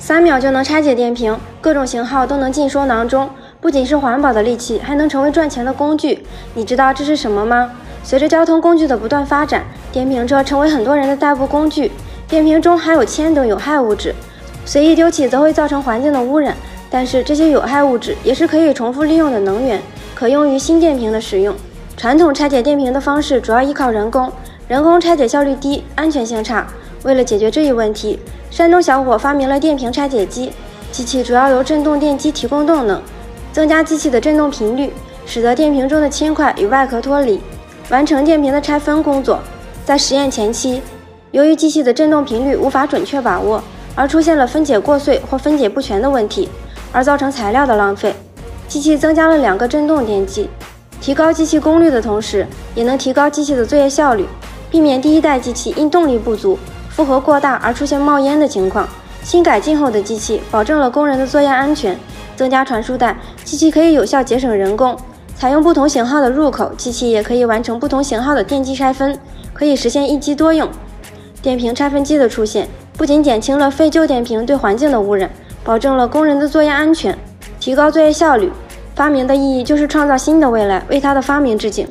3秒就能拆解电瓶，各种型号都能进收囊中，不仅是环保的利器，还能成为赚钱的工具。你知道这是什么吗？随着交通工具的不断发展，电瓶车成为很多人的代步工具。电瓶中含有1000种有害物质，随意丢弃则会造成环境的污染。但是这些有害物质也是可以重复利用的能源，可用于新电瓶的使用。传统拆解电瓶的方式主要依靠人工，人工拆解效率低，安全性差。为了解决这一问题，山东小伙发明了电瓶拆解机。机器主要由振动电机提供动能，增加机器的振动频率，使得电瓶中的轻块与外壳脱离，完成电瓶的拆分工作。在实验前期，由于机器的振动频率无法准确把握，而出现了分解过碎或分解不全的问题，而造成材料的浪费。机器增加了2个振动电机，提高机器功率的同时，也能提高机器的作业效率，避免第一代机器因动力不足、负荷过大而出现冒烟的情况。新改进后的机器保证了工人的作业安全。增加传输带，机器可以有效节省人工。采用不同型号的入口，机器也可以完成不同型号的电机拆分，可以实现一机多用。电瓶拆分机的出现，不仅减轻了废旧电瓶对环境的污染，保证了工人的作业安全，提高作业效率。发明的意义就是创造新的未来，为它的发明致敬。